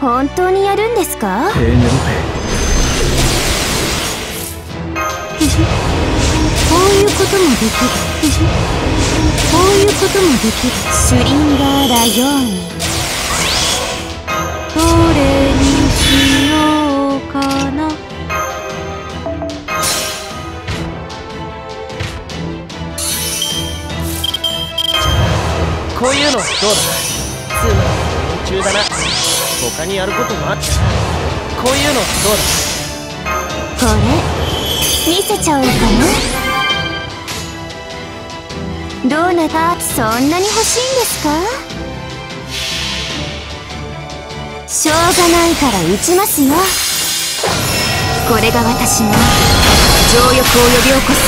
本当にやるんですか？ペーネロペ。こういうこともできる。こういうこともできる。シュリンガーラように。どれにしようかな。こういうのどうだ？ツーマンの途中だな。他にやることもあったな。こういうのどうだ？これ見せちゃおうかな。どうなたそんなに欲しいんですか？しょうがないから打ちますよ。これが私の情欲を呼び起こす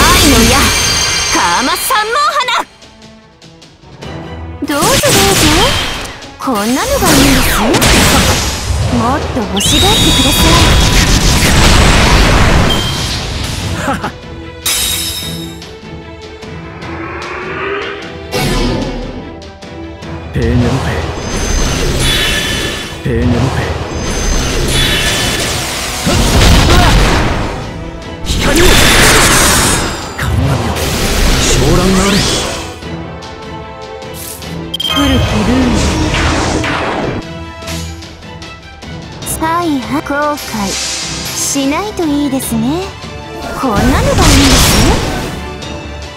愛の矢、カーマ三毛花。どうぞどうぞ、こんなのがいいんですよ。もっと欲しがってください。ペーネロペ、ペーネロペ。光を観覧よ、昇覧があれ。後悔しないといいですね。こんなのがいいんですね。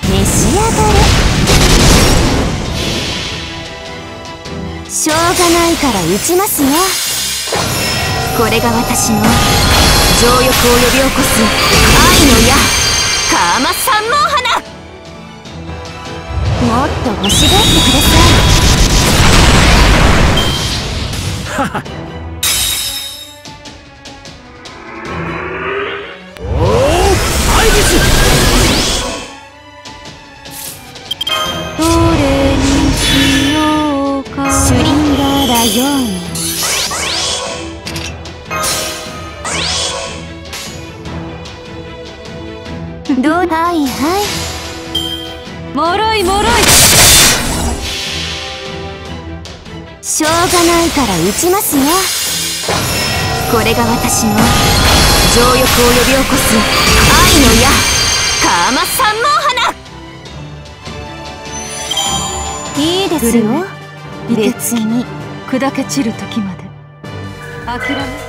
召し上がれ。しょうがないから打ちますよ。これが私の情欲を呼び起こす愛の矢、カーマ三毛花。もっと欲しがってください。ははしょうがないから打ちますよ。これが私の情欲を呼び起こす愛の矢、カーマ三毛花。いいですよ。別に砕け散る時まで諦め。